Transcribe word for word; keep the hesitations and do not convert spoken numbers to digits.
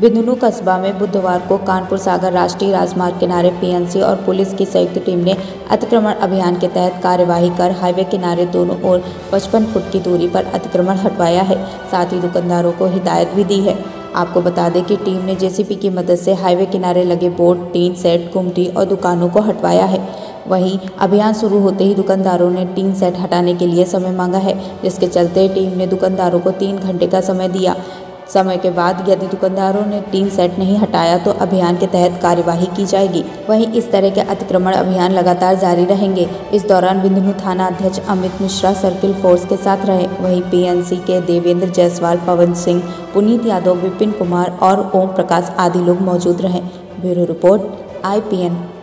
बिधनू कस्बा में बुधवार को कानपुर सागर राष्ट्रीय राजमार्ग किनारे पीएनसी और पुलिस की संयुक्त टीम ने अतिक्रमण अभियान के तहत कार्यवाही कर हाईवे किनारे दोनों ओर पचपन फुट की दूरी पर अतिक्रमण हटवाया है। साथ ही दुकानदारों को हिदायत भी दी है। आपको बता दें कि टीम ने जेसीबी की मदद से हाईवे किनारे लगे बोर्ड, टीन सेट, गुमटी और दुकानों को हटवाया है। वहीं अभियान शुरू होते ही दुकानदारों ने टीन सेट हटाने के लिए समय मांगा है, जिसके चलते टीम ने दुकानदारों को तीन घंटे का समय दिया। समय के बाद यदि दुकानदारों ने टीन सेट नहीं हटाया तो अभियान के तहत कार्यवाही की जाएगी। वहीं इस तरह के अतिक्रमण अभियान लगातार जारी रहेंगे। इस दौरान बिधनू थाना अध्यक्ष अमित मिश्रा सर्किल फोर्स के साथ रहे। वहीं पीएनसी के देवेंद्र जायसवाल, पवन सिंह, पुनीत यादव, विपिन कुमार और ओम प्रकाश आदि लोग मौजूद रहे। Bureau report I P N.